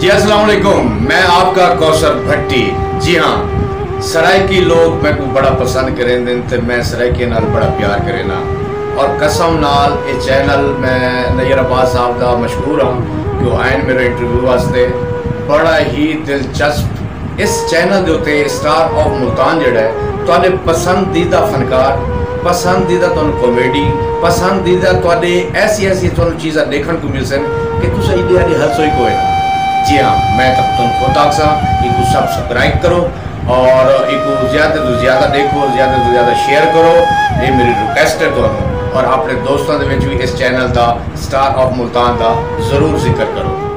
जी अस्सलाम वालेकुम, मैं आपका कौसर भट्टी। जी हाँ, सरायकी लोग मैं को बड़ा पसंद करेंदे ते मैं सरायकी नाल बड़ा प्यार करेना और कसम नाल ये चैनल मैं नयर अब्बास साहब का मशहूर हूँ कि आयन मेरे इंटरव्यू वास्ते बड़ा ही दिलचस्प। इस चैनल के उत्ते स्टार ऑफ मुल्तान जोड़ा है तुहाडे पसंदीदा फनकार, पसंदीदा तुहानू कॉमेडी, पसंदीदा तुहाडे ऐसी ऐसी तुहानू चीज़ां देखने को मिलसन कि तुसीं इहदी वाली हलसोई कोई ना। जी हाँ, मैं तब तुम खुद आपको सब्सक्राइब करो और इनको ज़्यादा तो ज़्यादा देखो, ज़्यादा तो ज़्यादा शेयर करो। ये मेरी रिक्वेस्ट है तुहानू और अपने दोस्तों के भी इस चैनल का स्टार ऑफ मुल्तान का जरूर जिक्र करो।